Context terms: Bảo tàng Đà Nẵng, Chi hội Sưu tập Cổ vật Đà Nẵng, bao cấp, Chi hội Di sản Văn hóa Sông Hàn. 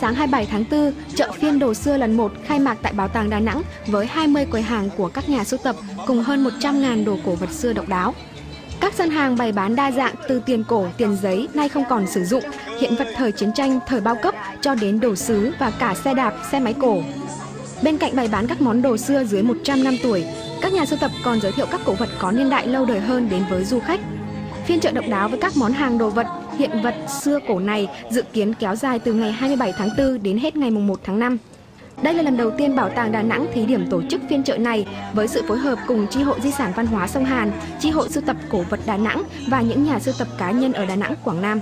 sáng 27 tháng 4, chợ phiên đồ xưa lần 1 khai mạc tại Bảo tàng Đà Nẵng với 20 quầy hàng của các nhà sưu tập cùng hơn 100.000 đồ cổ vật xưa độc đáo. Các gian hàng bày bán đa dạng từ tiền cổ, tiền giấy nay không còn sử dụng, hiện vật thời chiến tranh, thời bao cấp cho đến đồ sứ và cả xe đạp, xe máy cổ. Bên cạnh bày bán các món đồ xưa dưới 100 năm tuổi, các nhà sưu tập còn giới thiệu các cổ vật có niên đại lâu đời hơn đến với du khách. Phiên chợ độc đáo với các món hàng đồ vật, hiện vật xưa cổ này dự kiến kéo dài từ ngày 27 tháng 4 đến hết ngày 1 tháng 5. Đây là lần đầu tiên Bảo tàng Đà Nẵng thí điểm tổ chức phiên chợ này với sự phối hợp cùng Chi hội Di sản Văn hóa Sông Hàn, Chi hội Sưu tập Cổ vật Đà Nẵng và những nhà sưu tập cá nhân ở Đà Nẵng, Quảng Nam.